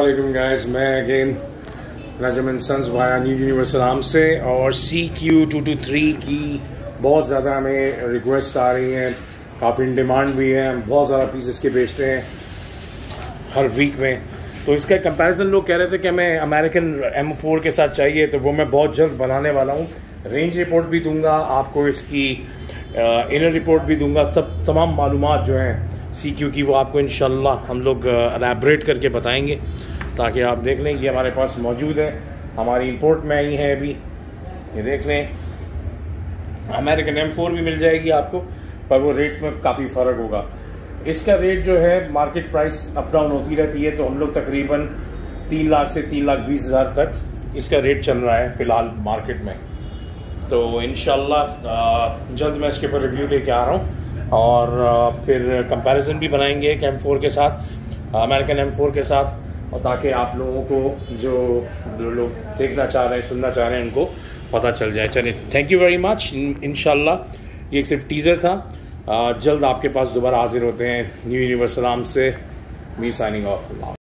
वालेकुम गाइस, मैं again Rajam and sons via new universal arms से और CQ 223 की बहुत ज़्यादा हमें रिक्वेस्ट आ रही हैं, काफ़ी इन डिमांड भी है। हम बहुत ज़्यादा पीस इसके बेचते हैं हर वीक में। तो इसका कंपैरिजन लोग कह रहे थे कि हमें अमेरिकन M4 के साथ चाहिए, तो वो मैं बहुत जल्द बनाने वाला हूँ। रेंज रिपोर्ट भी दूँगा आपको, इसकी इनर रिपोर्ट भी दूँगा, सब तमाम मालूमात जो हैं CQ की वो आपको इंशाल्लाह हम लोग एलैबोरेट करके बताएंगे, ताकि आप देख लें कि हमारे पास मौजूद है। हमारी इंपोर्ट में आई है अभी, ये देख लें। अमेरिकन M4 भी मिल जाएगी आपको, पर वो रेट में काफ़ी फ़र्क होगा। इसका रेट जो है मार्केट प्राइस अप डाउन होती रहती है, तो हम लोग तकरीबन 3 लाख से 3,20,000 तक इसका रेट चल रहा है फ़िलहाल मार्केट में। तो इंशाल्लाह जल्द मैं इसके ऊपर रिव्यू लेके आ रहा हूँ और फिर कंपैरिजन भी बनाएंगे एक M4 के साथ, अमेरिकन M4 के साथ, और ताकि आप लोगों को जो लोग देखना चाह रहे हैं, सुनना चाह रहे हैं, उनको पता चल जाए। चलिए, थैंक यू वेरी मच। इंशाल्लाह ये सिर्फ टीज़र था, जल्द आपके पास दोबारा हाजिर होते हैं। न्यू यूनिवर्सल आर्म्स से मी साइनिंग ऑफ।